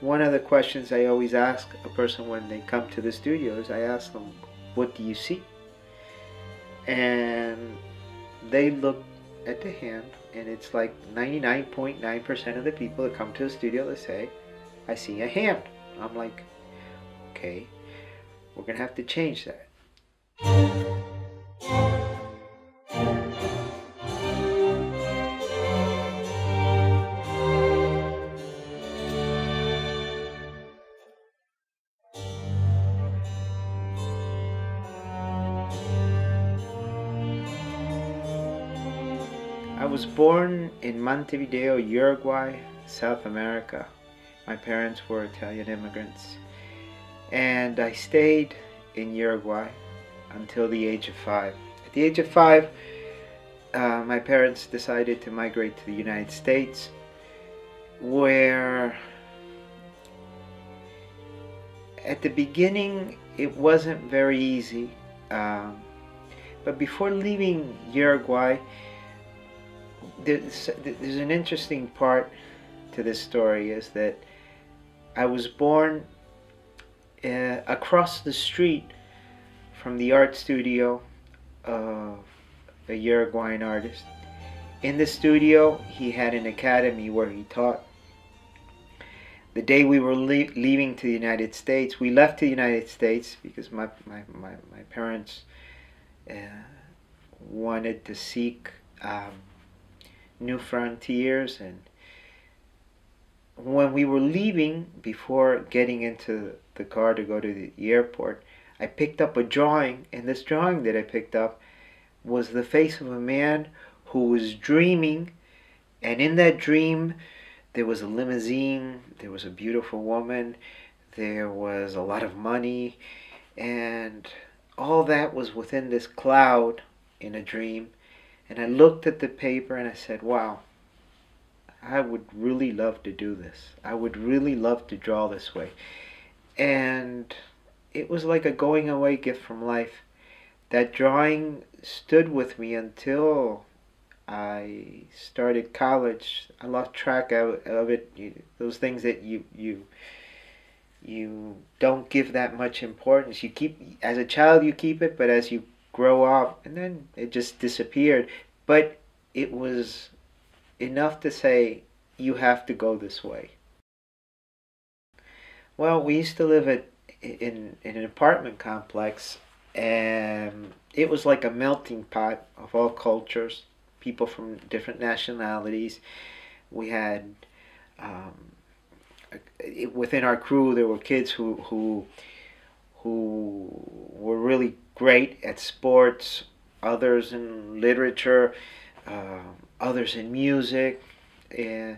one of the questions I always ask a person when they come to the studio is I ask them, what do you see? And they look at the hand, and it's like 99.9% of the people that come to the studio, they say, I see a hand. I'm like, okay, we're going to have to change that. I was born in Montevideo, Uruguay, South America. My parents were Italian immigrants, and I stayed in Uruguay until the age of 5. At the age of 5, my parents decided to migrate to the United States, where at the beginning it wasn't very easy, but before leaving Uruguay, there's an interesting part to this story, is that I was born across the street from the art studio of a Uruguayan artist. In the studio, he had an academy where he taught. The day we were leaving to the United States, we left to the United States because my parents wanted to seek new frontiers, and when we were leaving, before getting into the car to go to the airport, I picked up a drawing, and this drawing that I picked up was the face of a man who was dreaming, and in that dream there was a limousine, there was a beautiful woman, there was a lot of money, and all that was within this cloud in a dream. And I looked at the paper and I said, wow, I would really love to do this. I would really love to draw this way. And it was like a going away gift from life. That drawing stood with me until I started college. I lost track of it. Those things that you don't give that much importance. You keep, as a child you keep it, but as you grow up, and then it just disappeared. But it was enough to say, you have to go this way. Well, we used to live in an apartment complex, and it was like a melting pot of all cultures, people from different nationalities. We had, within our crew, there were kids who were really great at sports, others in literature, others in music, and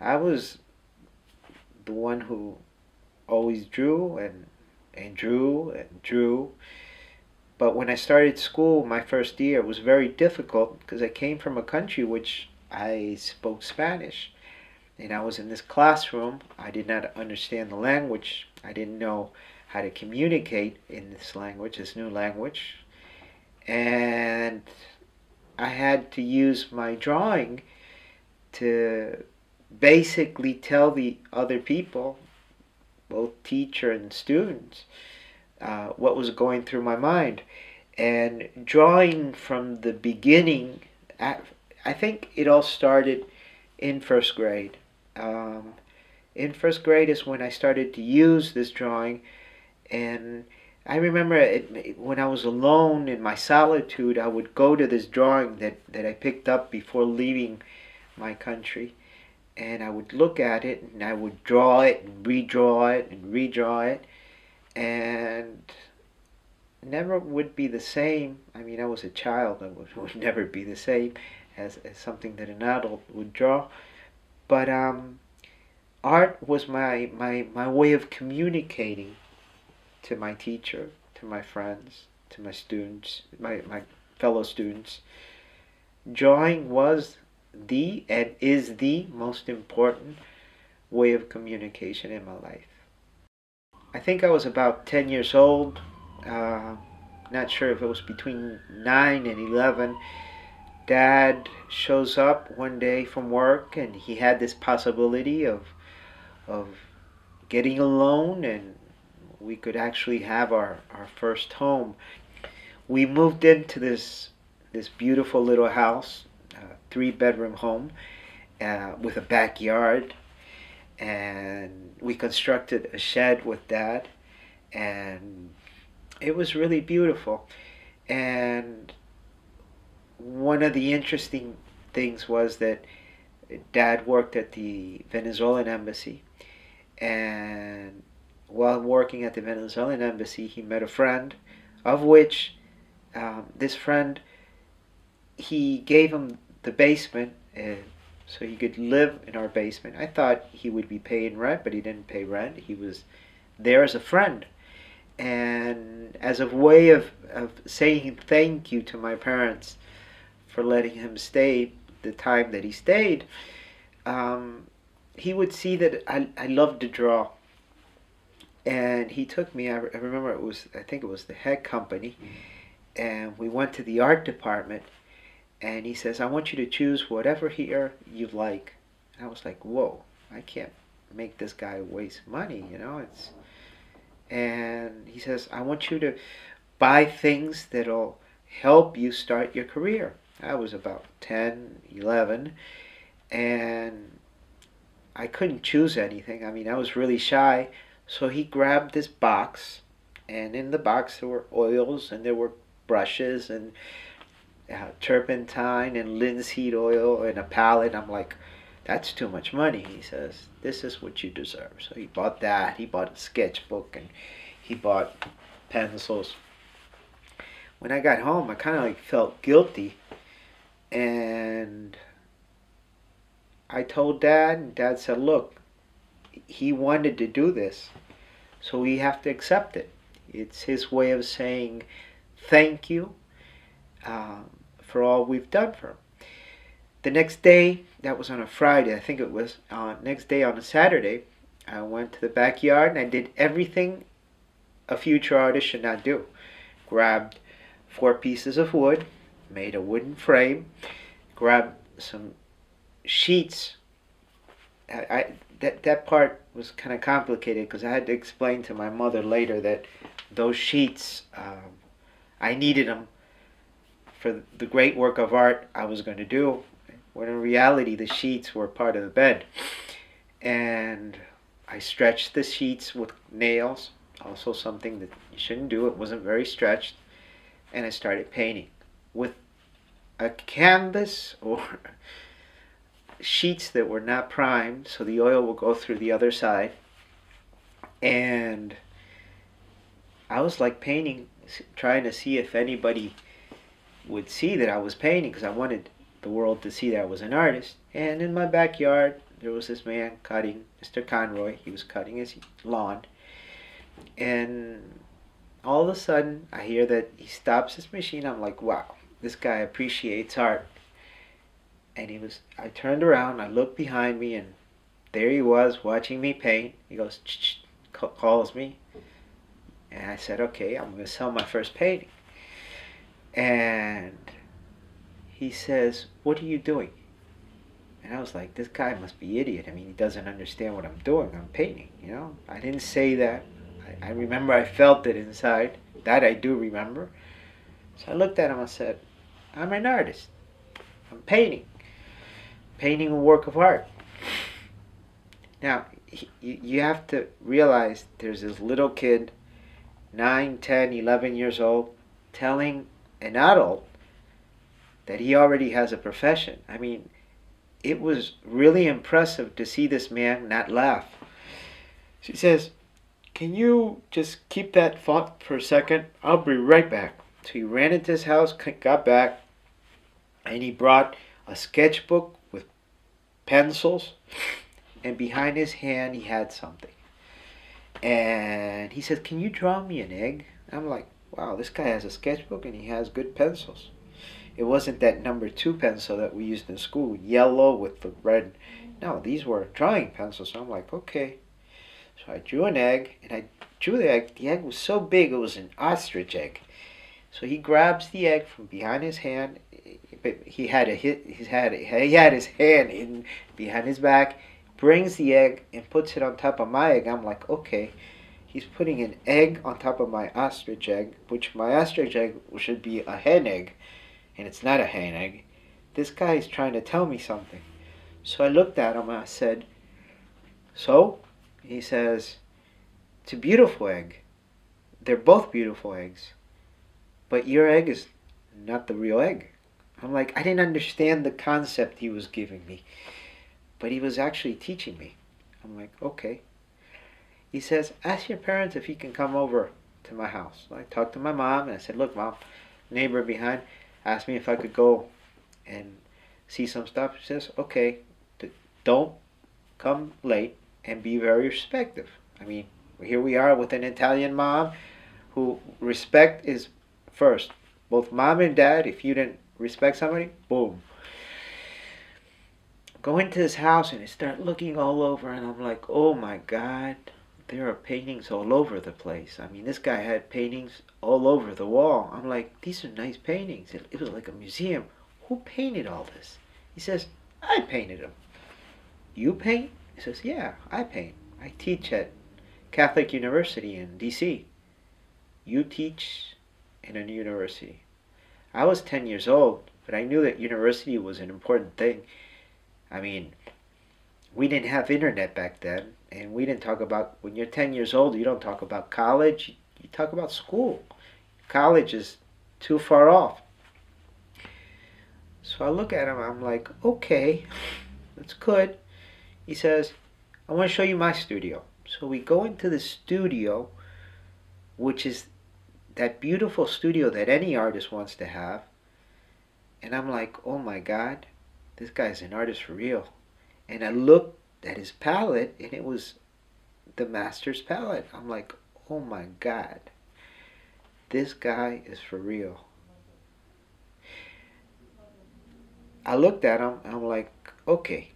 I was the one who always drew and drew. But when I started school, my first year, it was very difficult because I came from a country which I spoke Spanish, and I was in this classroom. I did not understand the language. I didn't know how to communicate in this language, this new language, and I had to use my drawing to basically tell the other people, both teacher and students, what was going through my mind. And drawing from the beginning, I think it all started in first grade. In first grade is when I started to use this drawing. And I remember when I was alone in my solitude, I would go to this drawing that I picked up before leaving my country, and I would look at it, and I would draw it and redraw it and redraw it, and never would be the same. I mean, I was a child. I would never be the same as something that an adult would draw. But art was my way of communicating to my teacher, to my friends, to my students, my fellow students. Drawing was the, and is the, most important way of communication in my life. I think I was about 10 years old, not sure if it was between 9 and 11. Dad shows up one day from work, and he had this possibility of getting a loan, and we could actually have our first home. We moved into this beautiful little house, three-bedroom home with a backyard, and we constructed a shed with that, and it was really beautiful. And one of the interesting things was that Dad worked at the Venezuelan embassy, and while working at the Venezuelan embassy, he met a friend, of which this friend, he gave him the basement so he could live in our basement. I thought he would be paying rent, but he didn't pay rent. He was there as a friend. And as a way of saying thank you to my parents for letting him stay the time that he stayed, he would see that I loved to draw. And he took me, I remember it was, I think it was the Head Company, and we went to the art department, and he says, I want you to choose whatever here you like. And I was like, whoa, I can't make this guy waste money, you know, it's... And he says, I want you to buy things that'll help you start your career. I was about 10, 11, and I couldn't choose anything. I mean, I was really shy. So he grabbed this box, and in the box there were oils, and there were brushes, and turpentine, and linseed oil, and a palette. I'm like, that's too much money. He says, this is what you deserve. So he bought that. He bought a sketchbook, and he bought pencils. When I got home, I kind of like felt guilty, and I told Dad, and Dad said, look, he wanted to do this, so we have to accept it. It's his way of saying thank you for all we've done for him. The next day, that was on a Friday, I think it was, next day on a Saturday, I went to the backyard and I did everything a future artist should not do. Grabbed 4 pieces of wood, made a wooden frame, grabbed some sheets. That part was kind of complicated because I had to explain to my mother later that those sheets, I needed them for the great work of art I was going to do, when in reality the sheets were part of the bed. And I stretched the sheets with nails, also something that you shouldn't do, it wasn't very stretched, and I started painting with a canvas or sheets that were not primed, so the oil will go through the other side. And I was like painting, trying to see if anybody would see that I was painting, because I wanted the world to see that I was an artist. And in my backyard, there was this man cutting, Mr. Conroy. He was cutting his lawn. And all of a sudden, I hear that he stops his machine. I'm like, wow, this guy appreciates art. And I turned around, I looked behind me, and there he was watching me paint. He goes, calls me. And I said, okay, I'm going to sell my first painting. And he says, what are you doing? And I was like, this guy must be idiot. I mean, he doesn't understand what I'm doing. I'm painting, you know. I didn't say that. I remember I felt it inside. That I do remember. So I looked at him and said, I'm an artist. I'm painting. Painting a work of art. Now, you have to realize there's this little kid, 9, 10, 11 years old, telling an adult that he already has a profession. I mean, it was really impressive to see this man not laugh. She says, can you just keep that thought for a second? I'll be right back. So he ran into his house, got back, and he brought a sketchbook with pencils, and behind his hand he had something. And he says, can you draw me an egg? I'm like, wow, this guy has a sketchbook and he has good pencils. It wasn't that number 2 pencil that we used in school, yellow with the red. No, these were drawing pencils. So I'm like, okay. So I drew an egg, and I drew the egg. The egg was so big, it was an ostrich egg. So he grabs the egg from behind his hand. He had his hand in behind his back, brings the egg and puts it on top of my egg. I'm like, okay, he's putting an egg on top of my ostrich egg, which my ostrich egg should be a hen egg, and it's not a hen egg. This guy's trying to tell me something. So I looked at him and I said, so? He says, it's a beautiful egg. They're both beautiful eggs. But your egg is not the real egg. I'm like, I didn't understand the concept he was giving me. But he was actually teaching me. I'm like, okay. He says, ask your parents if you can come over to my house. So I talked to my mom and I said, look, Mom, neighbor behind asked me if I could go and see some stuff. She says, okay, don't come late and be very respectful. I mean, here we are with an Italian mom who respect is first. Both mom and dad, if you didn't respect somebody, boom. Go into his house and I start looking all over and I'm like, oh my God, there are paintings all over the place. I mean, this guy had paintings all over the wall. I'm like, these are nice paintings. It was like a museum. Who painted all this? He says, I painted them. You paint? He says, yeah, I paint. I teach at Catholic University in D.C. You teach in a university. I was 10 years old, but I knew that university was an important thing. I mean, we didn't have internet back then, and we didn't talk about, when you're 10 years old, you don't talk about college, you talk about school. College is too far off. So I look at him, I'm like, okay, that's good. He says, I want to show you my studio. So we go into the studio, which is that beautiful studio that any artist wants to have. And I'm like, oh my God, this guy's an artist for real. And I looked at his palette and it was the master's palette. I'm like, oh my God, this guy is for real. I looked at him and I'm like, okay,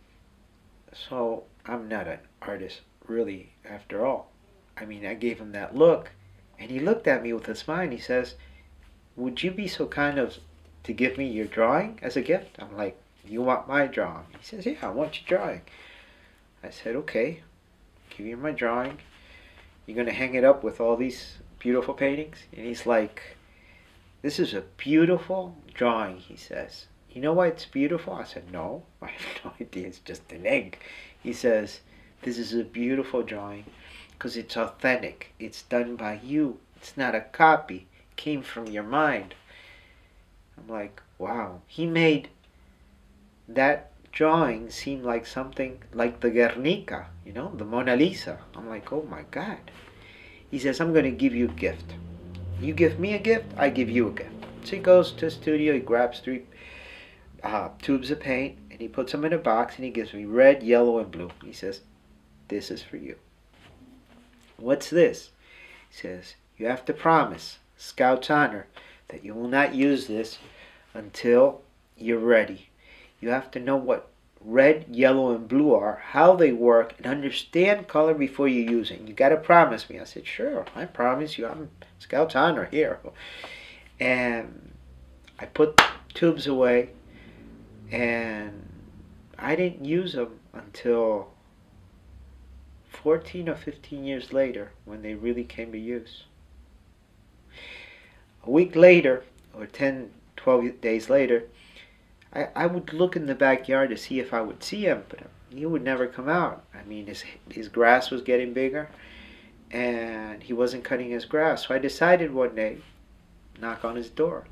so I'm not an artist really after all. I mean, I gave him that look and he looked at me with a smile and he says, would you be so kind of to give me your drawing as a gift? I'm like, you want my drawing? He says, yeah, I want your drawing. I said, okay, I'll give you my drawing. You're gonna hang it up with all these beautiful paintings? And he's like, this is a beautiful drawing, he says. You know why it's beautiful? I said, no, I have no idea, it's just an egg. He says, this is a beautiful drawing because it's authentic. It's done by you. It's not a copy. It came from your mind. I'm like, wow. He made that drawing seem like something like the Guernica, you know, the Mona Lisa. I'm like, oh my God. He says, I'm going to give you a gift. You give me a gift, I give you a gift. So he goes to the studio, he grabs three tubes of paint and he puts them in a box and he gives me red, yellow, and blue. He says, this is for you. What's this? He says, you have to promise, Scout's honor, that you will not use this until you're ready. You have to know what red, yellow, and blue are, how they work, and understand color before you use it. You got to promise me. I said, sure, I promise you. I'm Scout's honor here. And I put tubes away. And I didn't use them until 14 or 15 years later when they really came to use. A week later, or 10, 12 days later, I would look in the backyard to see if I would see him, but he would never come out. I mean, his grass was getting bigger, and he wasn't cutting his grass. So I decided one day, knock on his door,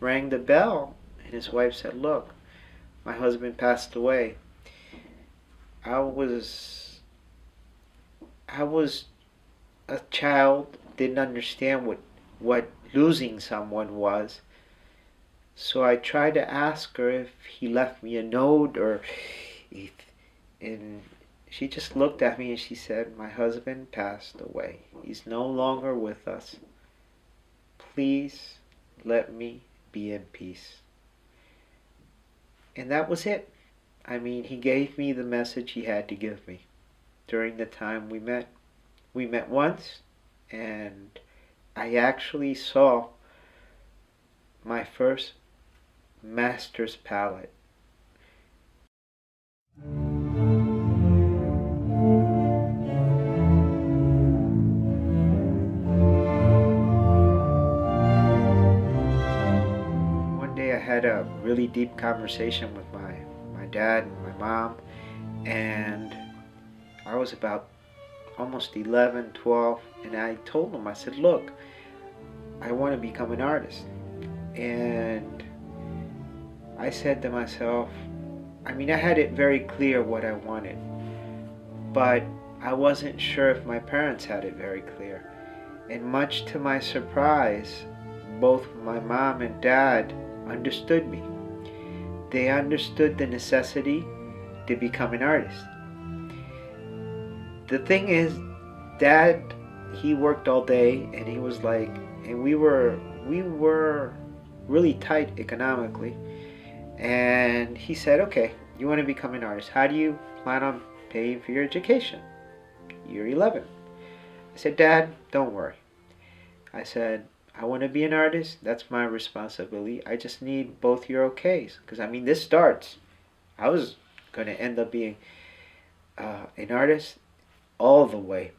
rang the bell, and his wife said, look, my husband passed away. I was a child, didn't understand what losing someone was. So I tried to ask her if he left me a note or if, and she just looked at me and she said, my husband passed away. He's no longer with us. Please let me be in peace. And that was it. I mean, he gave me the message he had to give me during the time we met. We met once, and I actually saw my first master's palette. had a really deep conversation with my dad and my mom, and I was about almost 11, 12, and I told them, I said, look, I want to become an artist. And I said to myself, I mean, I had it very clear what I wanted, but I wasn't sure if my parents had it very clear. And much to my surprise, both my mom and dad understood me. They understood the necessity to become an artist. The thing is, Dad, he worked all day, and he was like, and we were really tight economically, and he said, okay, you want to become an artist, how do you plan on paying for your education? You're 11. I said, Dad, don't worry. I said, I want to be an artist, that's my responsibility, I just need both your okays, because I mean, this starts, I was going to end up being an artist all the way.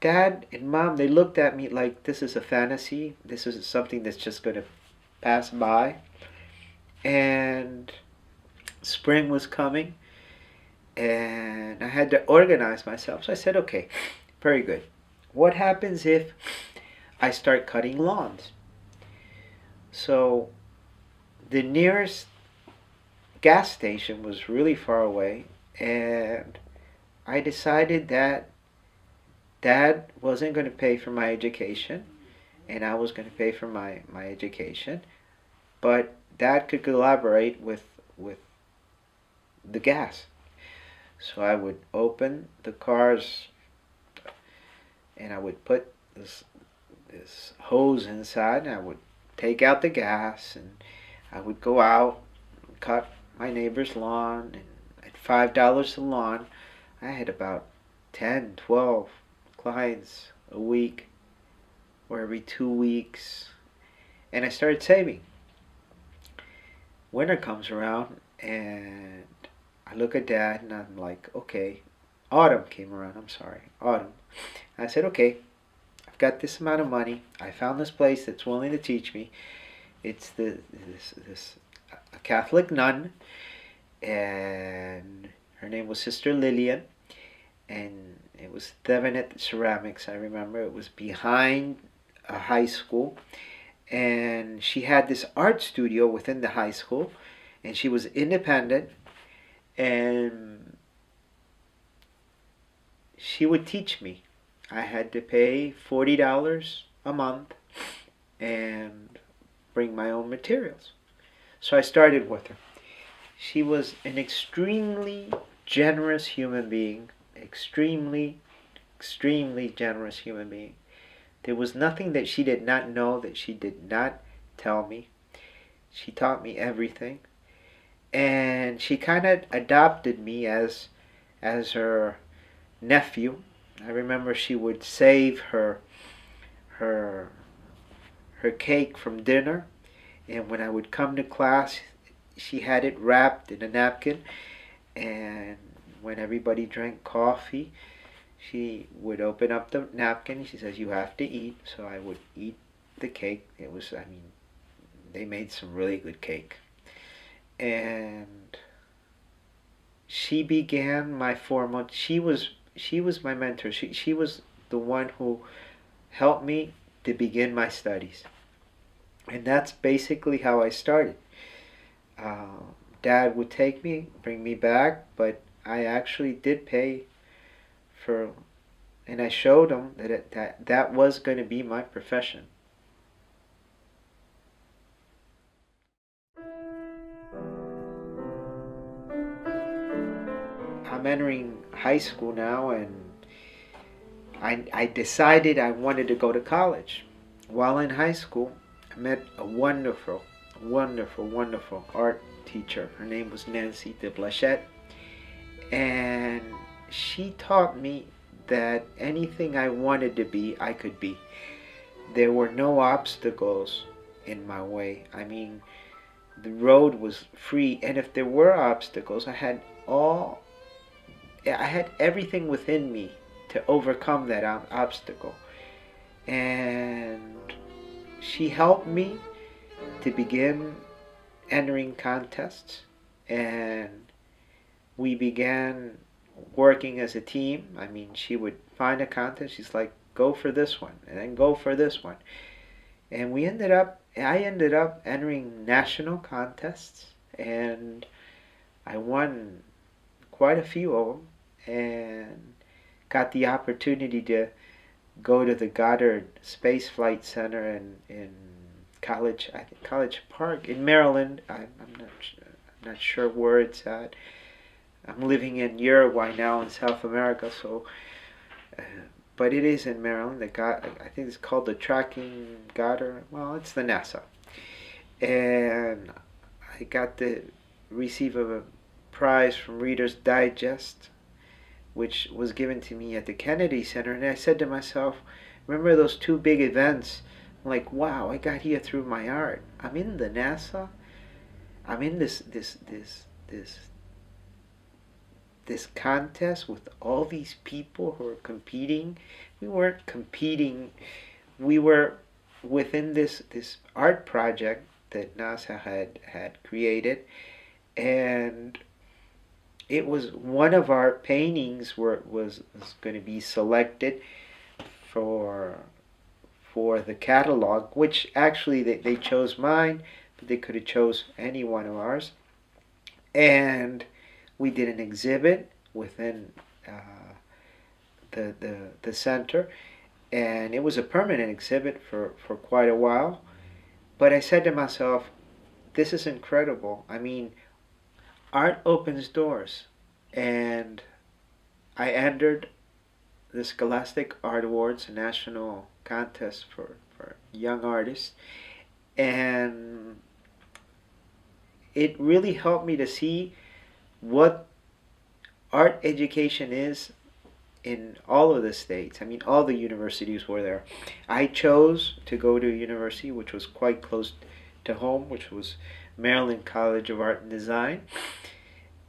Dad and Mom, they looked at me like this is a fantasy, this is something that's just going to pass by. And spring was coming, and I had to organize myself. So I said, okay, very good. What happens if I start cutting lawns? So the nearest gas station was really far away, and I decided that Dad wasn't going to pay for my education, and I was going to pay for my education, but Dad could collaborate with the gas. So I would open the cars, and I would put this hose inside, and I would take out the gas, and I would go out and cut my neighbor's lawn, and at $5 a lawn, I had about 10, 12 clients a week or every 2 weeks, and I started saving. Winter comes around, and I look at Dad, and I'm like, okay, autumn came around, I'm sorry, autumn. I said, okay, I've got this amount of money, I found this place that's willing to teach me. It's a Catholic nun, and her name was Sister Lillian, and it was Thevenet Ceramics, I remember. It was behind a high school, and she had this art studio within the high school, and she was independent, and she would teach me. I had to pay $40 a month and bring my own materials. So I started with her. She was an extremely generous human being, extremely generous human being. There was nothing that she did not know, that she did not tell me. She taught me everything, and she kind of adopted me as her nephew. I remember she would save her cake from dinner, and when I would come to class, she had it wrapped in a napkin, and when everybody drank coffee, she would open up the napkin. She says, you have to eat. So I would eat the cake. It was, I mean, they made some really good cake. And she began my formal, she was my mentor. She was the one who helped me to begin my studies. And that's basically how I started. Dad would take me, bring me back, but I actually did pay for, and I showed him that that was going to be my profession. I'm entering high school now, and I decided I wanted to go to college. While in high school, I met a wonderful, wonderful, wonderful art teacher. Her name was Nancy de Blachette. And she taught me that anything I wanted to be, I could be. There were no obstacles in my way. I mean, the road was free, and if there were obstacles, I had everything within me to overcome that obstacle. And she helped me to begin entering contests, and we began working as a team. I mean, she would find a contest, she's like, go for this one, and then go for this one. And we ended up, I ended up entering national contests, and I won quite a few of them, and got the opportunity to go to the Goddard Space Flight Center in College, I think College Park in Maryland. I'm not sure where it's at. I'm living in Uruguay now in South America, so but it is in Maryland. The I think it's called the Tracking Goddard. Well, it's the NASA, and I got to receive a prize from Reader's Digest, which was given to me at the Kennedy Center. And I said to myself, remember those two big events? I'm like, wow, I got here through my art. I'm in the NASA. I'm in this contest with all these people who are competing. We weren't competing. We were within this art project that NASA had created, and it was one of our paintings was going to be selected for the catalog, which actually they chose mine, but they could have chose any one of ours. And we did an exhibit within the center, and it was a permanent exhibit for quite a while. But I said to myself, this is incredible. I mean, art opens doors, and I entered the Scholastic Art Awards, a national contest for young artists, and it really helped me to see what art education is in all of the states. I mean, all the universities were there. I chose to go to a university which was quite close to home, which was Maryland College of Art and Design,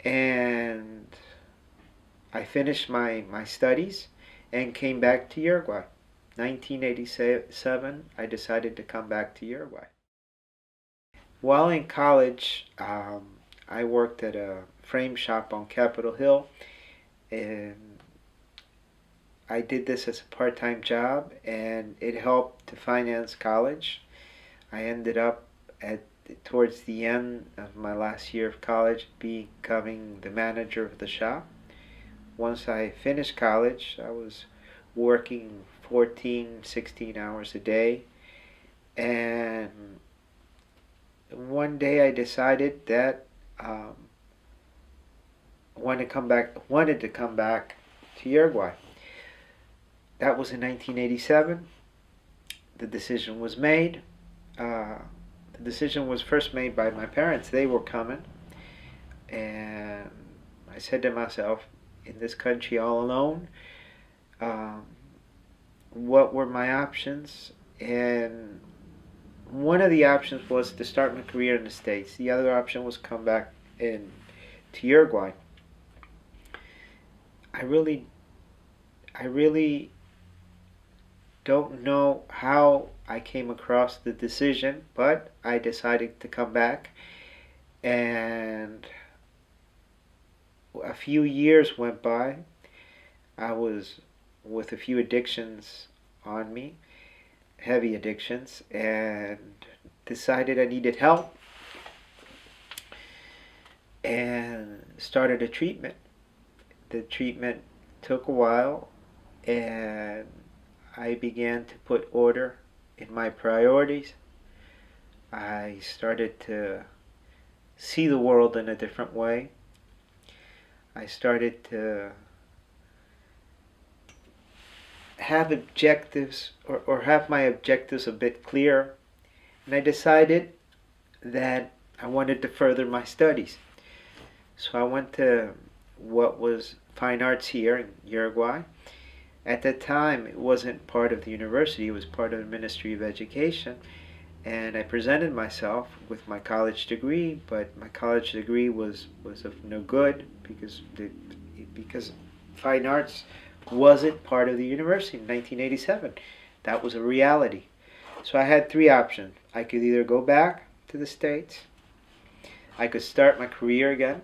and I finished my studies and came back to Uruguay. 1987, I decided to come back to Uruguay. While in college, I worked at a frame shop on Capitol Hill, and I did this as a part-time job, and it helped to finance college. I ended up towards the end of my last year of college becoming the manager of the shop. Once I finished college, I was working 14-16 hours a day, and one day I decided that I wanted to come back to Uruguay. That was in 1987. The decision was made. The decision was first made by my parents. They were coming, and I said to myself, in this country all alone, what were my options? And one of the options was to start my career in the States. The other option was come back to Uruguay. I really don't know how I came across the decision, but I decided to come back, and a few years went by. I was with a few addictions on me, heavy addictions, and decided I needed help, and started a treatment. The treatment took a while, and I began to put order in my priorities. I started to see the world in a different way. I started to have objectives, or have my objectives a bit clearer, and I decided that I wanted to further my studies. So I went to what was Fine Arts here in Uruguay. At that time, it wasn't part of the university, it was part of the Ministry of Education, and I presented myself with my college degree, but my college degree was of no good because Fine Arts wasn't part of the university in 1987. That was a reality. So I had three options. I could either go back to the States. I could start my career again.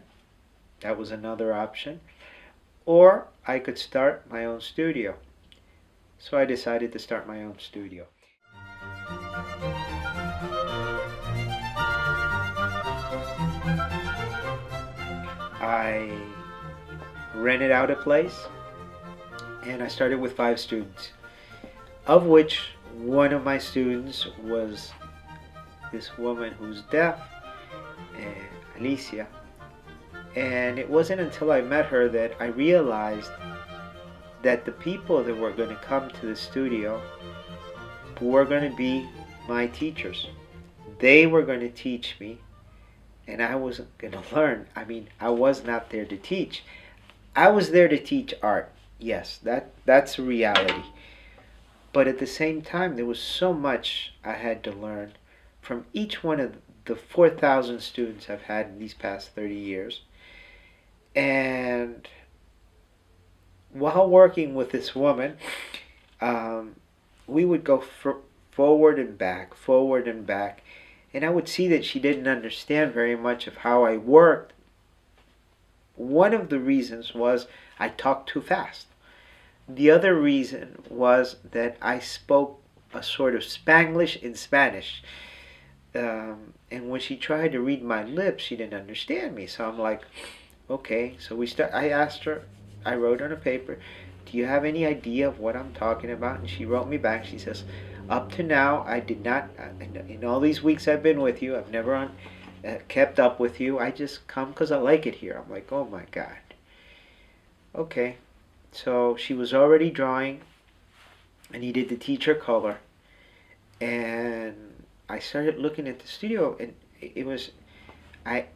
That was another option. Or I could start my own studio. So I decided to start my own studio. I rented out a place and I started with 5 students, of which one of my students was this woman who's deaf, Alicia. And it wasn't until I met her that I realized that the people that were going to come to the studio were going to be my teachers. They were going to teach me, and I wasn't going to learn. I mean, I was not there to teach. I was there to teach art. Yes, that's reality. But at the same time, there was so much I had to learn from each one of the 4,000 students I've had in these past 30 years. And while working with this woman, we would go forward and back, and I would see that she didn't understand very much of how I worked. One of the reasons was I talked too fast. The other reason was that I spoke a sort of Spanglish in Spanish. And when she tried to read my lips, she didn't understand me. So I'm like, okay. So I asked her, I wrote on a paper, do you have any idea of what I'm talking about? And she wrote me back. She says, up to now, I did not, in all these weeks I've been with you, I've never kept up with you. I just come because I like it here. I'm like, oh my God. Okay. So she was already drawing. I needed to teach her color. And I started looking at the studio, and it was,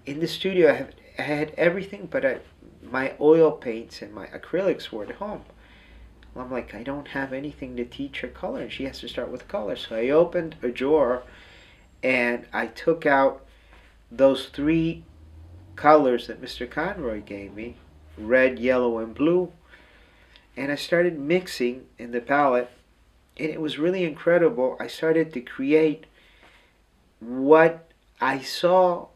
in the studio I had everything, but my oil paints and my acrylics were at home. Well, I'm like, I don't have anything to teach her color, and she has to start with color. So I opened a drawer, and I took out those 3 colors that Mr. Conroy gave me, red, yellow, and blue, and I started mixing in the palette, and it was really incredible. I started to create what I saw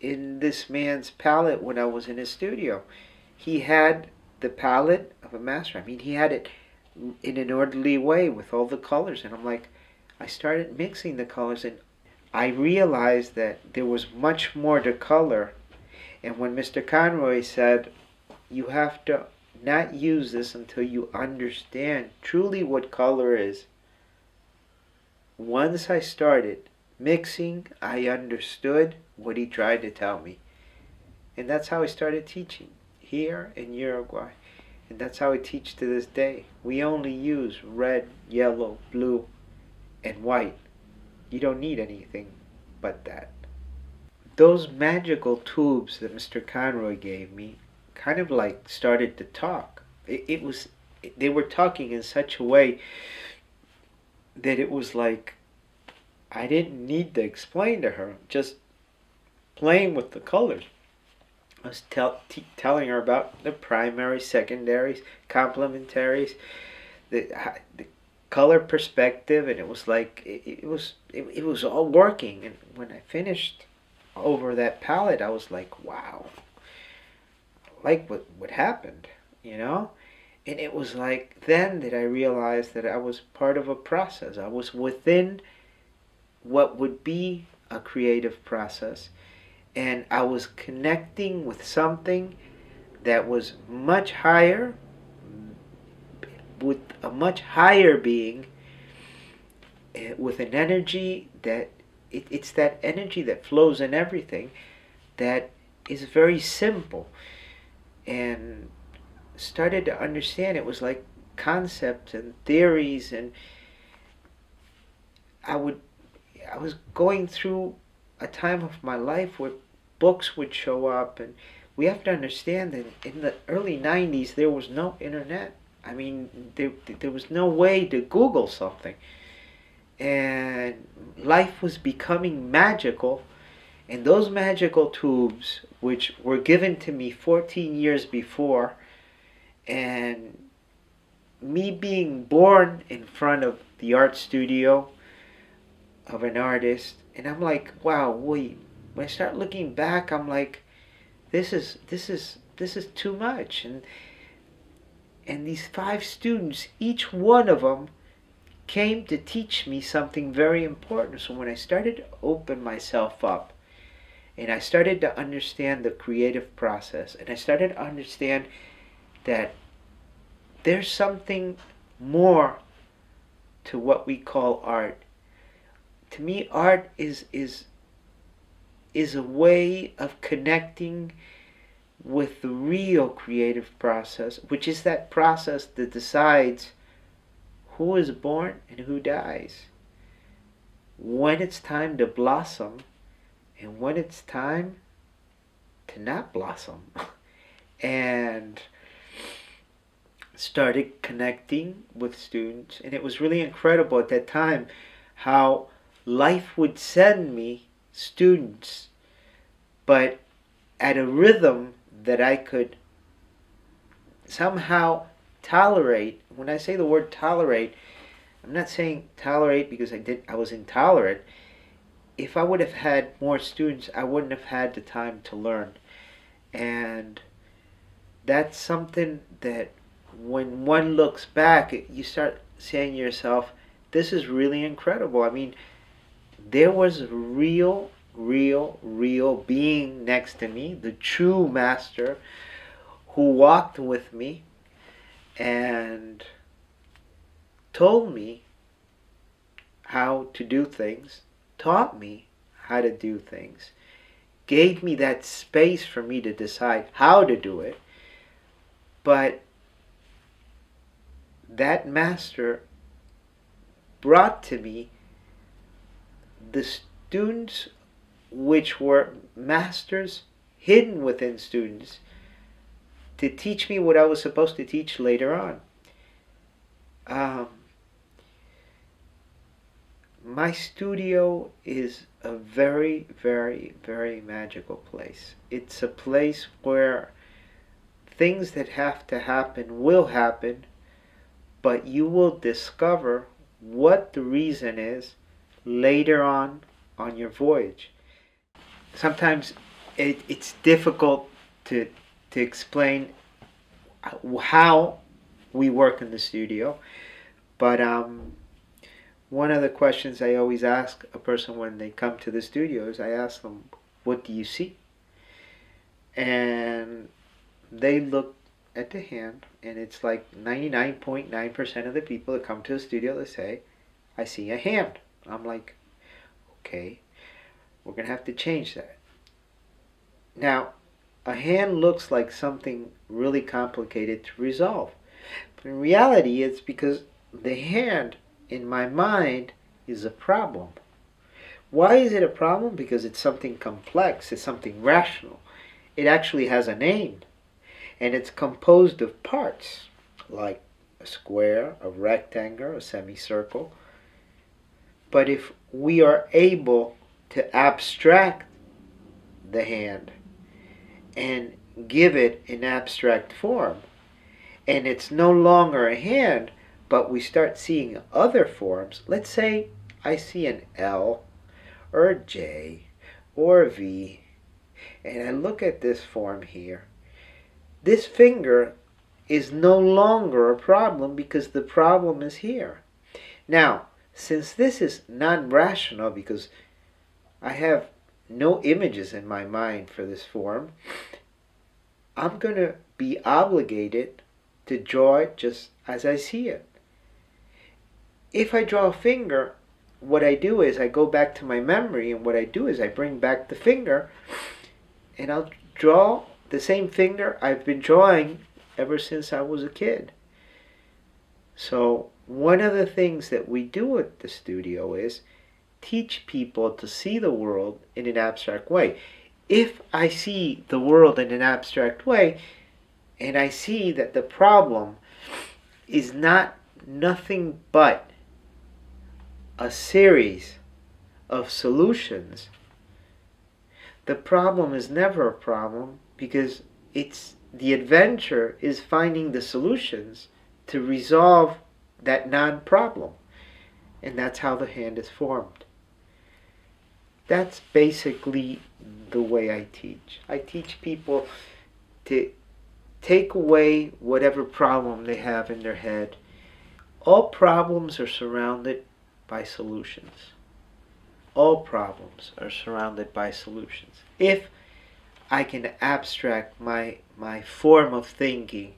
in this man's palette when I was in his studio. He had the palette of a master. I mean, he had it in an orderly way with all the colors, and I'm like, I started mixing the colors, and I realized that there was much more to color. And when Mr. Conroy said, you have to not use this until you understand truly what color is. Once I started mixing, I understood what he tried to tell me. And that's how I started teaching here in Uruguay. And that's how I teach to this day. We only use red, yellow, blue, and white. You don't need anything but that. Those magical tubes that Mr. Conroy gave me kind of like started to talk. They were talking in such a way that it was like I didn't need to explain to her. Just playing with the colors. I was telling her about the primaries, secondaries, complementaries, the color perspective, and it was like it was all working. And when I finished over that palette, I was like, wow. Like what happened, you know? And it was like then that I realized that I was part of a process. I was within what would be a creative process, and I was connecting with something that was much higher, with a much higher being, with an energy that it's that energy that flows in everything, that is very simple. And started to understand it was like concepts and theories, and I was going through a time of my life where books would show up, and we have to understand that in the early 90s there was no internet. I mean, there was no way to Google something, and life was becoming magical. And those magical tubes, which were given to me 14 years before, and me being born in front of the art studio, of an artist. And I'm like, wow, wait. When I start looking back, I'm like, this is too much. And these 5 students, each one of them came to teach me something very important. So when I started to open myself up, and I started to understand the creative process, and I started to understand that there's something more to what we call art. To me, art is a way of connecting with the real creative process, which is that process that decides who is born and who dies, when it's time to blossom and when it's time to not blossom, and started connecting with students. And it was really incredible at that time how life would send me students, but at a rhythm that I could somehow tolerate. When I say the word tolerate, I'm not saying tolerate because I was intolerant. If I would have had more students, I wouldn't have had the time to learn. And that's something that when one looks back, you start saying to yourself, this is really incredible. I mean, there was real being next to me, the true master who walked with me and told me how to do things, taught me how to do things, gave me that space for me to decide how to do it. But that master brought to me the students which were masters hidden within students to teach me what I was supposed to teach later on. My studio is a very magical place. It's a place where things that have to happen will happen, but you will discover what the reason is later on your voyage. Sometimes it's difficult to explain how we work in the studio, but one of the questions I always ask a person when they come to the studio is I ask them, what do you see? And they look at the hand, and it's like 99.9% of the people that come to the studio, they say, I see a hand. I'm like, okay, we're going to have to change that. Now, a hand looks like something really complicated to resolve. But in reality, it's because the hand, in my mind, is a problem. Why is it a problem? Because it's something complex, it's something rational. It actually has a name. And it's composed of parts, like a square, a rectangle, a semicircle. But if we are able to abstract the hand and give it an abstract form, and it's no longer a hand, but we start seeing other forms, let's say I see an L or a J or a V, and I look at this form here. This finger is no longer a problem because the problem is here. Now, since this is non-rational because I have no images in my mind for this form, I'm going to be obligated to draw it just as I see it. If I draw a finger, what I do is I go back to my memory, and what I do is I bring back the finger, and I'll draw the same finger I've been drawing ever since I was a kid. So one of the things that we do at the studio is teach people to see the world in an abstract way. If I see the world in an abstract way, and I see that the problem is not nothing but a series of solutions, the problem is never a problem, because it's the adventure is finding the solutions to resolve that non-problem. And that's how the hand is formed. That's basically the way I teach. I teach people to take away whatever problem they have in their head. All problems are surrounded by solutions. All problems are surrounded by solutions. If I can abstract my form of thinking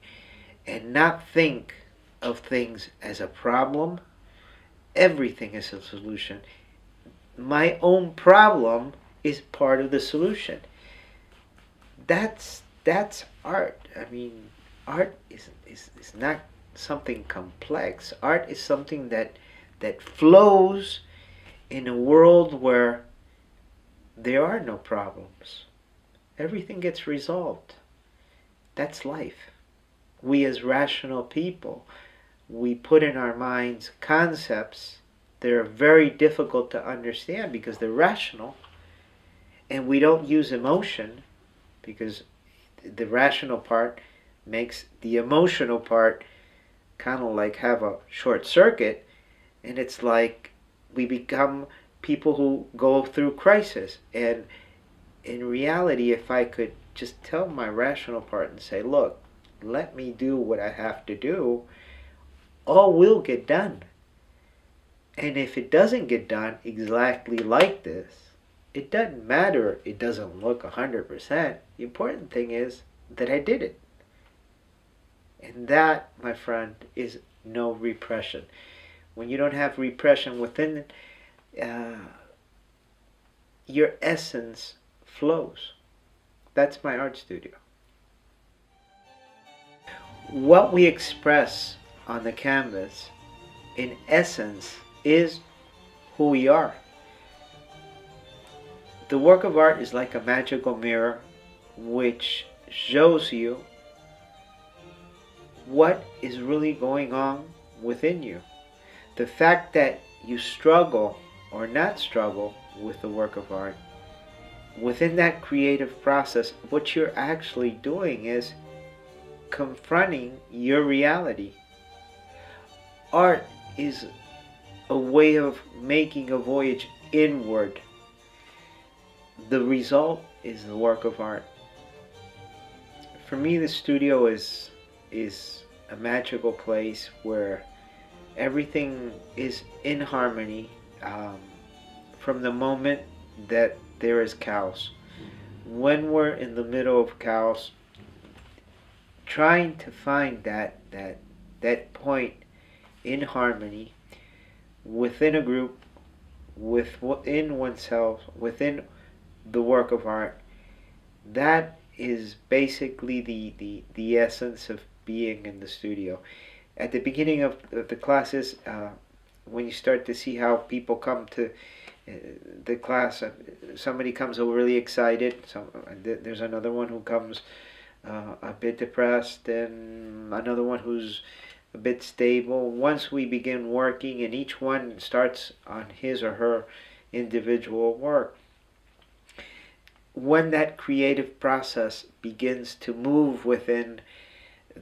and not think of things as a problem, everything is a solution. My own problem is part of the solution. That's art. I mean, art is not something complex. Art is something that flows in a world where there are no problems. Everything gets resolved. That's life. We as rational people, we put in our minds concepts that are very difficult to understand because they're rational, and we don't use emotion because the rational part makes the emotional part kind of like have a short circuit, and it's like we become people who go through crisis. And in reality, if I could just tell my rational part and say, look, let me do what I have to do, all will get done. And if it doesn't get done exactly like this, it doesn't matter, it doesn't look 100%. The important thing is that I did it. And that, my friend, is no repression. When you don't have repression within, your essence flows. That's my art studio. What we express on the canvas, in essence, is who we are. The work of art is like a magical mirror which shows you what is really going on within you. The fact that you struggle or not struggle with the work of art, within that creative process, what you're actually doing is confronting your reality. Art is a way of making a voyage inward. The result is the work of art. For me, the studio is a magical place where everything is in harmony from the moment that there is chaos. When we're in the middle of chaos, trying to find that point in harmony within a group, within oneself, within the work of art, that is basically the essence of being in the studio. At the beginning of the classes, when you start to see how people come to the class, somebody comes really excited, there's another one who comes a bit depressed, and another one who's a bit stable. Once we begin working, and each one starts on his or her individual work, when that creative process begins to move within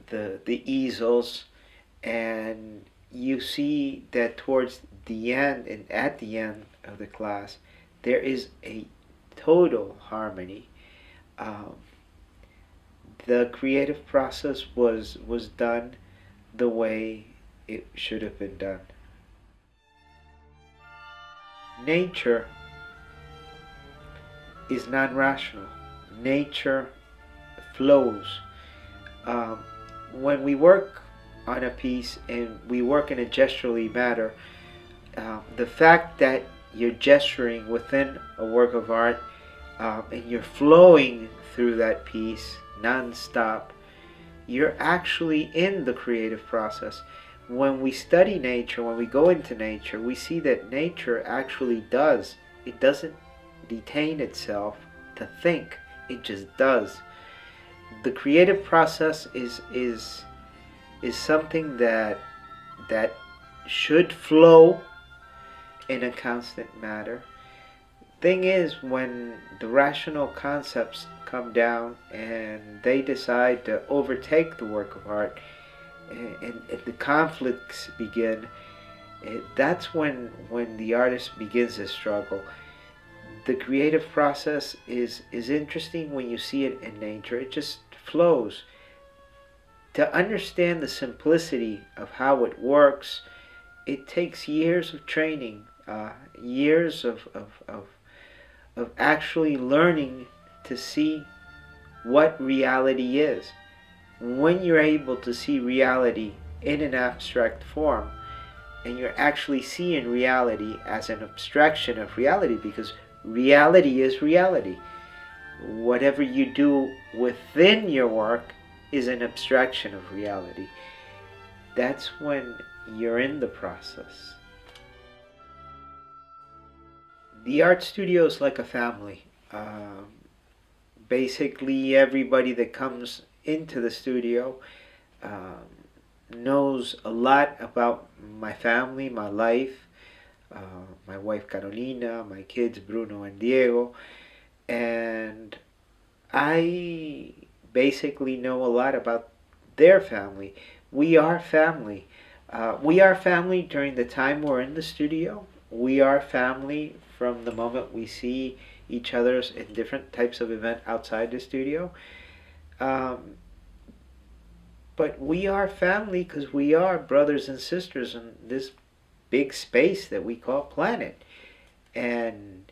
the easels, and you see that towards the end and at the end of the class, there is a total harmony. The creative process was done the way it should have been done. Nature is non-rational. Nature flows. When we work on a piece and we work in a gesturally manner, the fact that you're gesturing within a work of art and you're flowing through that piece non-stop, you're actually in the creative process. When we study nature, when we go into nature, we see that nature actually does. It doesn't detain itself to think, it just does. The creative process is something that should flow in a constant manner. Thing is, when the rational concepts come down and they decide to overtake the work of art, and the conflicts begin, that's when the artist begins his struggle. The creative process is interesting when you see it in nature. It just flows. To understand the simplicity of how it works, it takes years of training, years of actually learning to see what reality is. When you're able to see reality in an abstract form, and you're actually seeing reality as an abstraction of reality, because reality is reality. Whatever you do within your work is an abstraction of reality. That's when you're in the process. The art studio is like a family. Basically, everybody that comes into the studio knows a lot about my family, my life, my wife Carolina, my kids Bruno and Diego, and I basically know a lot about their family. We are family. We are family during the time we're in the studio. We are family from the moment we see each other's in different types of event outside the studio. But we are family because we are brothers and sisters in this big space that we call planet. And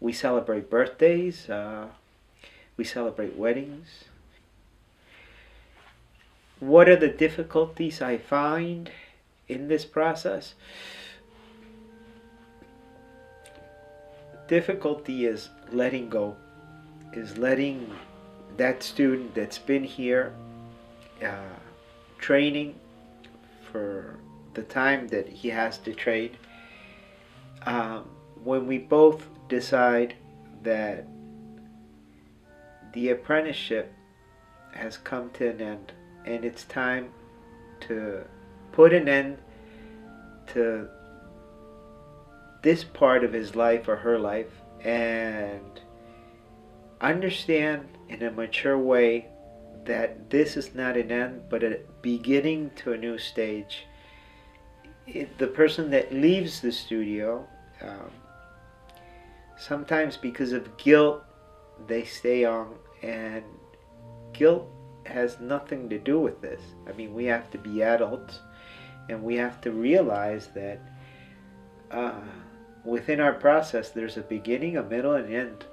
we celebrate birthdays, we celebrate weddings. What are the difficulties I find in this process? Difficulty is letting go, is letting that student that's been here training for the time that he has to trade. When we both decide that the apprenticeship has come to an end and it's time to put an end to this part of his life or her life and understand in a mature way that this is not an end but a beginning to a new stage. The person that leaves the studio, sometimes because of guilt, they stay on, and guilt has nothing to do with this. I mean, we have to be adults and we have to realize that within our process there's a beginning, a middle, and an end.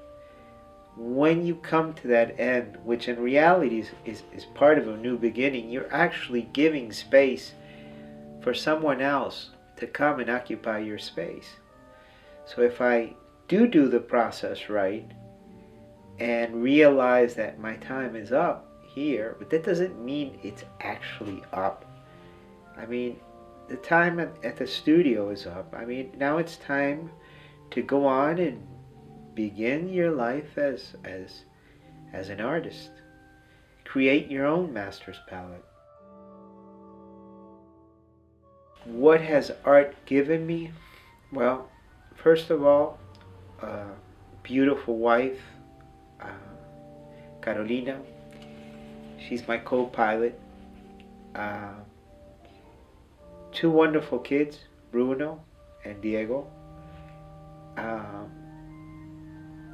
When you come to that end, which in reality is part of a new beginning, you're actually giving space for someone else to come and occupy your space. So if I do the process right and realize that my time is up here, but that doesn't mean it's actually up. I mean, the time at the studio is up. I mean, now it's time to go on and begin your life as an artist. Create your own master's palette. What has art given me? Well, first of all, a beautiful wife, Carolina. She's my co-pilot. Two wonderful kids, Bruno and Diego.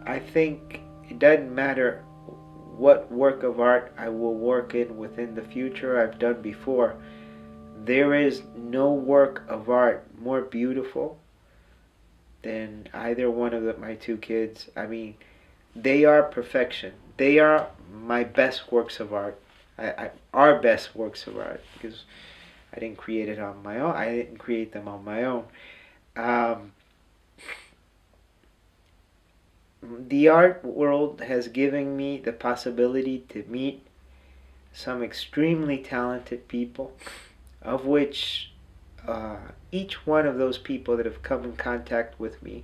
I think it doesn't matter what work of art I will work in within the future I've done before. There is no work of art more beautiful than either one of my two kids. I mean, they are perfection. They are my best works of art. Our best works of art, because I didn't create it on my own. I didn't create them on my own. The art world has given me the possibility to meet some extremely talented people, of which each one of those people that have come in contact with me,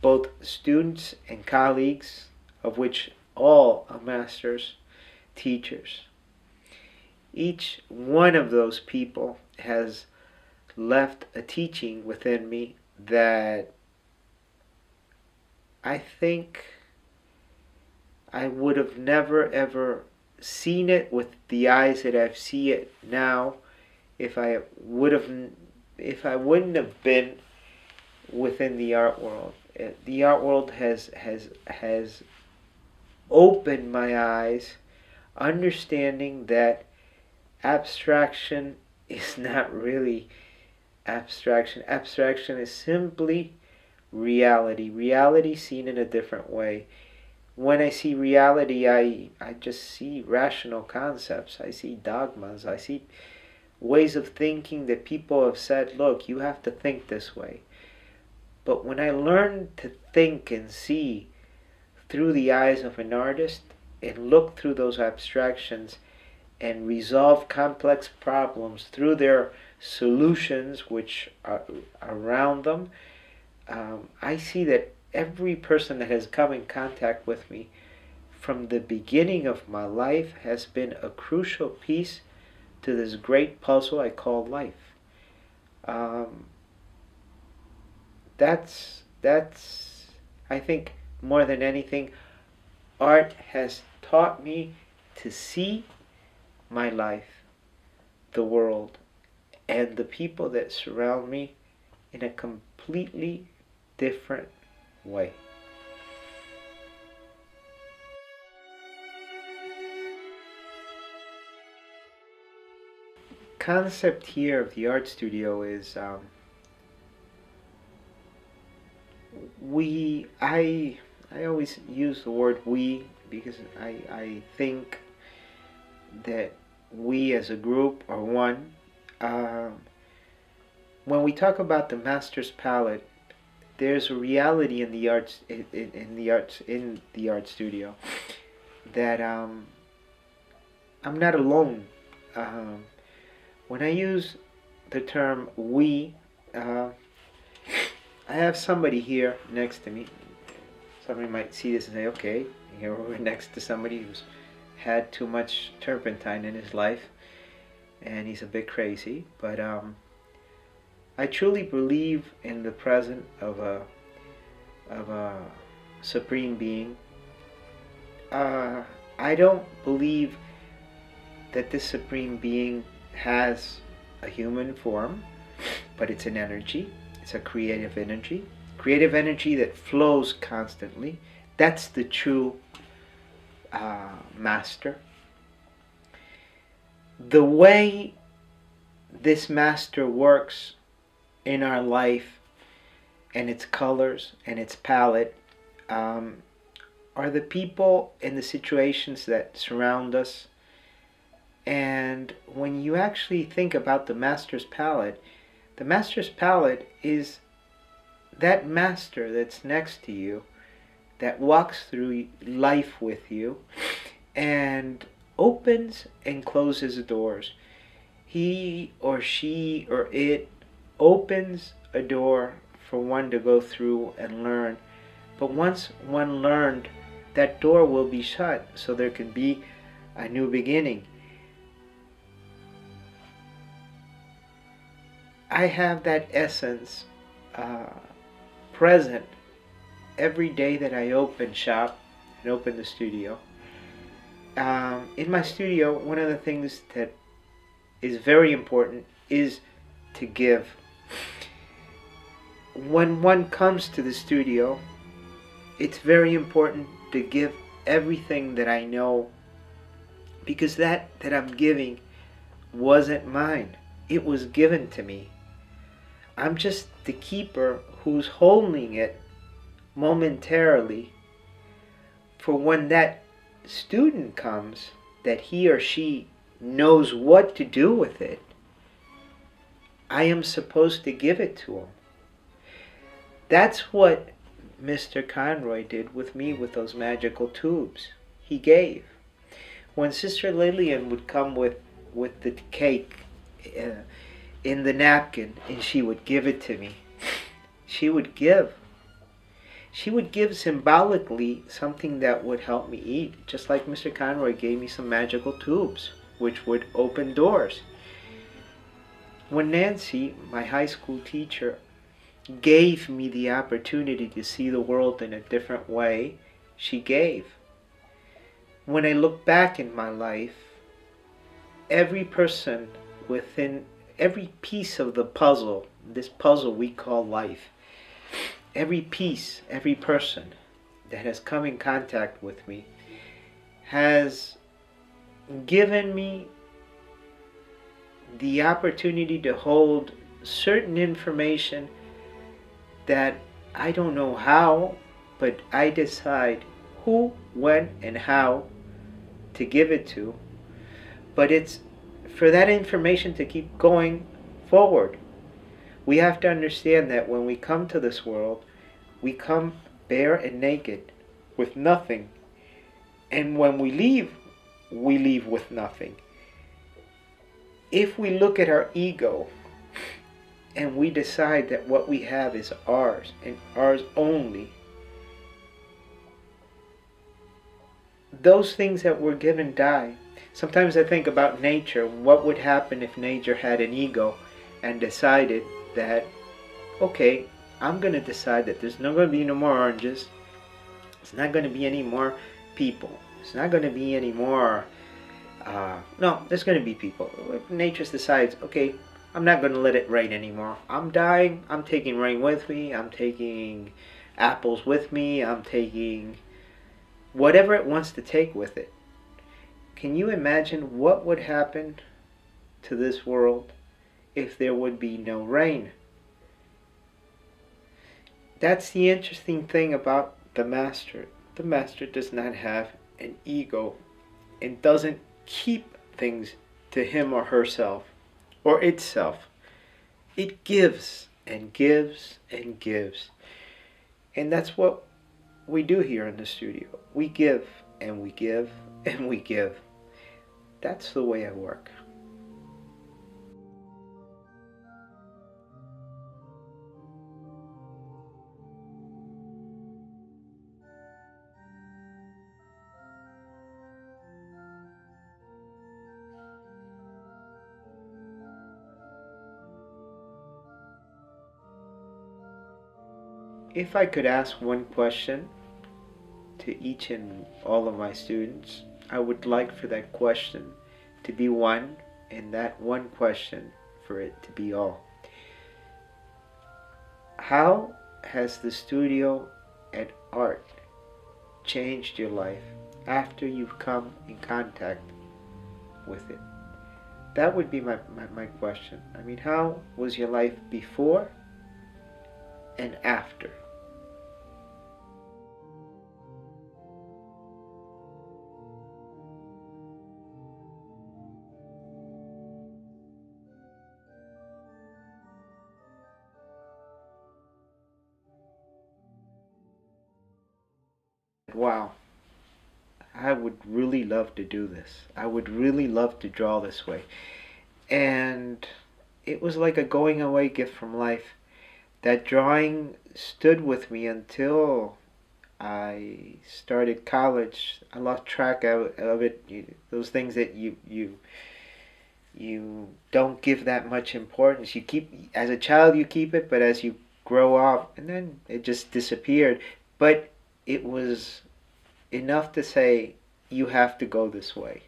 both students and colleagues, of which all are masters, teachers. Each one of those people has left a teaching within me that I think I would have never ever seen it with the eyes that I see it now if I wouldn't have been within the art world. the art world has opened my eyes, understanding that abstraction is not really abstraction. Abstraction is simply reality. Reality seen in a different way. When I see reality, I just see rational concepts. I see dogmas. I see ways of thinking that people have said, look, you have to think this way. But when I learn to think and see through the eyes of an artist and look through those abstractions and resolve complex problems through their solutions which are around them, I see that every person that has come in contact with me from the beginning of my life has been a crucial piece to this great puzzle I call life. That's I think, more than anything, art has taught me to see my life, the world, and the people that surround me in a completely different way. Concept here of the art studio is I always use the word we because I think that we as a group are one. When we talk about the master's palette, there's a reality in the arts in the art studio that I'm not alone. When I use the term we, I have somebody here next to me. Somebody might see this and say, okay, here we're next to somebody who's had too much turpentine in his life and he's a bit crazy. But I truly believe in the presence of a supreme being. I don't believe that this supreme being has a human form, but it's an energy. It's a creative energy. Creative energy that flows constantly. That's the true master. The way this master works in our life and its colors and its palette are the people and the situations that surround us. And when you actually think about the master's palette is that master that's next to you, that walks through life with you and opens and closes doors. He or she or it opens a door for one to go through and learn. But once one learned, that door will be shut so there can be a new beginning. I have that essence present every day that I open shop and open the studio. In my studio, one of the things that is very important is to give. When one comes to the studio, it's very important to give everything that I know, because that I'm giving wasn't mine. It was given to me. I'm just the keeper who's holding it momentarily for when that student comes, that he or she knows what to do with it. I am supposed to give it to him. That's what Mr. Conroy did with me with those magical tubes. He gave. When Sister Lillian would come with the cake in the napkin, and she would give it to me. She would give. She would give symbolically something that would help me eat, just like Mr. Conroy gave me some magical tubes, which would open doors. When Nancy, my high school teacher, gave me the opportunity to see the world in a different way, she gave. When I look back in my life, every person within every piece of the puzzle, this puzzle we call life, every piece, every person that has come in contact with me has given me the opportunity to hold certain information that I don't know how, but I decide who, when, and how to give it to. But it's for that information to keep going forward. We have to understand that when we come to this world, we come bare and naked with nothing. And when we leave with nothing. If we look at our ego and we decide that what we have is ours and ours only, those things that we're given die. Sometimes I think about nature. What would happen if nature had an ego and decided that, okay, I'm going to decide that there's not going to be no more oranges. It's not going to be any more people. It's not going to be any more... no, there's going to be people. If nature decides, okay, I'm not going to let it rain anymore. I'm dying. I'm taking rain with me. I'm taking apples with me. I'm taking whatever it wants to take with it. Can you imagine what would happen to this world if there would be no rain? That's the interesting thing about the master. The master does not have an ego and doesn't keep things to him or herself or itself. It gives and gives and gives. And that's what we do here in the studio. We give and we give and we give. That's the way I work. If I could ask one question to each and all of my students, I would like for that question to be one, and that one question for it to be all. How has the studio and art changed your life after you've come in contact with it? That would be my question. I mean, how was your life before and after? Wow, I would really love to do this. I would really love to draw this way. And it was like a going away gift from life. That drawing stood with me until I started college. I lost track of it. Those things that you don't give that much importance. You keep, as a child you keep it, but as you grow up, and then it just disappeared. But it was enough to say, you have to go this way.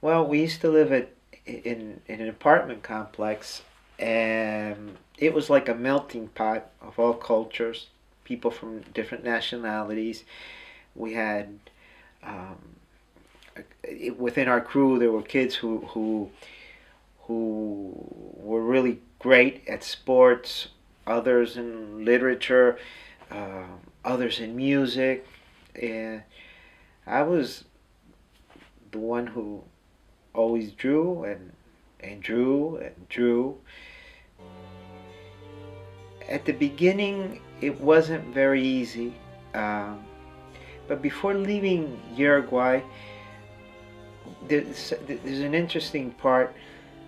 Well, we used to live in an apartment complex, and it was like a melting pot of all cultures, people from different nationalities. We had, within our crew, there were kids who were really great at sports, others in literature, others in music, and I was the one who always drew and drew and drew. At the beginning it wasn't very easy, but before leaving Uruguay, there's an interesting part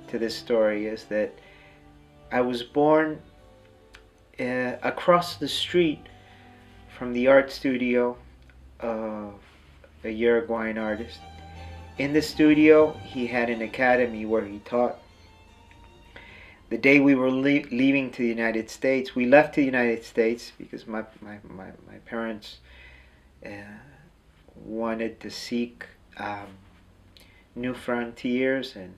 to this story, is that I was born across the street from the art studio of a Uruguayan artist. In the studio, he had an academy where he taught. The day we were leaving to the United States, we left to the United States because my parents wanted to seek new frontiers, and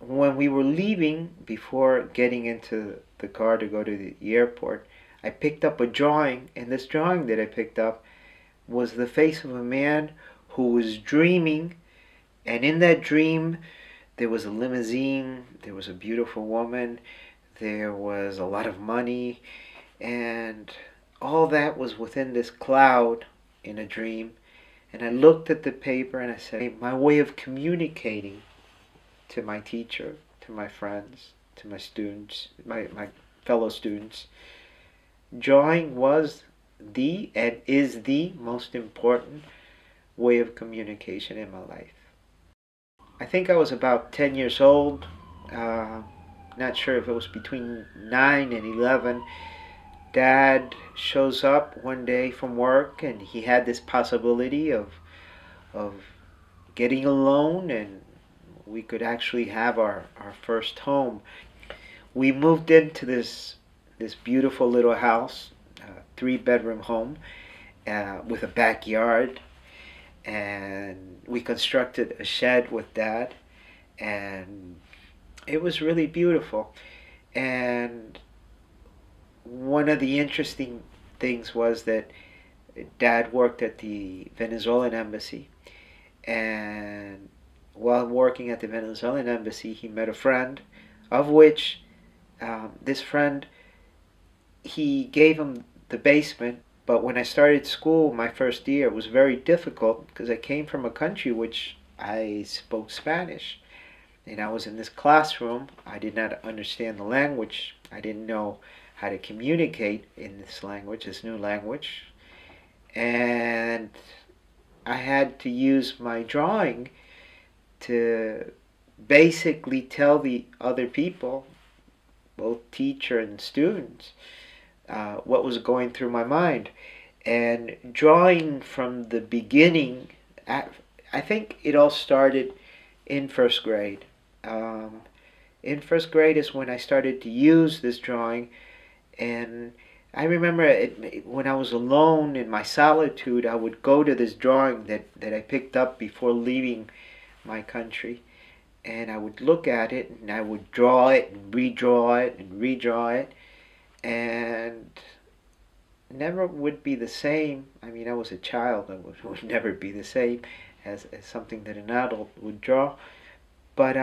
when we were leaving, before getting into the car to go to the airport, I picked up a drawing, and this drawing that I picked up was the face of a man who was dreaming, and in that dream there was a limousine, there was a beautiful woman, there was a lot of money, and all that was within this cloud in a dream. And I looked at the paper and I said, hey, my way of communicating to my teacher, to my friends, to my students, my fellow students, drawing was the and is the most important way of communication in my life. I think I was about 10 years old, not sure if it was between 9 and 11. Dad shows up one day from work, and he had this possibility of getting a loan, and we could actually have our first home. We moved into this beautiful little house, three-bedroom home with a backyard, and we constructed a shed with Dad, and it was really beautiful. And one of the interesting things was that Dad worked at the Venezuelan embassy, and while working at the Venezuelan embassy, he met a friend, of which this friend, he gave him the basement. But when I started school, my first year, it was very difficult because I came from a country which I spoke Spanish. And I was in this classroom. I did not understand the language. I didn't know how to communicate in this language, this new language. And I had to use my drawing to basically tell the other people, both teacher and students, what was going through my mind. And drawing from the beginning, I think it all started in first grade. In first grade is when I started to use this drawing, and I remember when I was alone in my solitude, I would go to this drawing that I picked up before leaving my country, and I would look at it, and I would draw it and redraw it and redraw it, and never would be the same. I mean, I was a child. It would never be the same as something that an adult would draw. But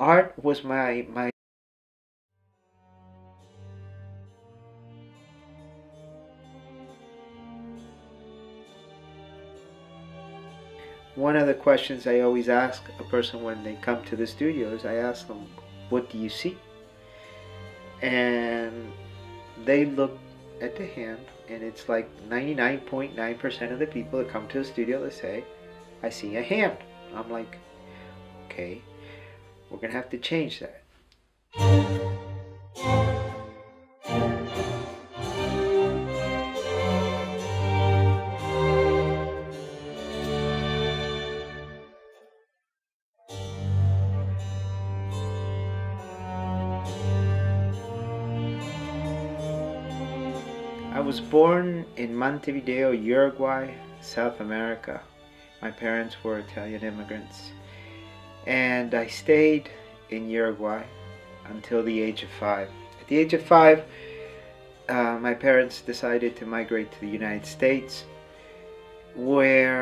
art was my one of the questions I always ask a person when they come to the studio is I ask them, what do you see? And they look at the hand, and it's like 99.9% of the people that come to the studio, they say, I see a hand. I'm like, okay, we're gonna have to change that. I was born in Montevideo, Uruguay, South America. My parents were Italian immigrants, and I stayed in Uruguay until the age of 5. At the age of 5, my parents decided to migrate to the United States, where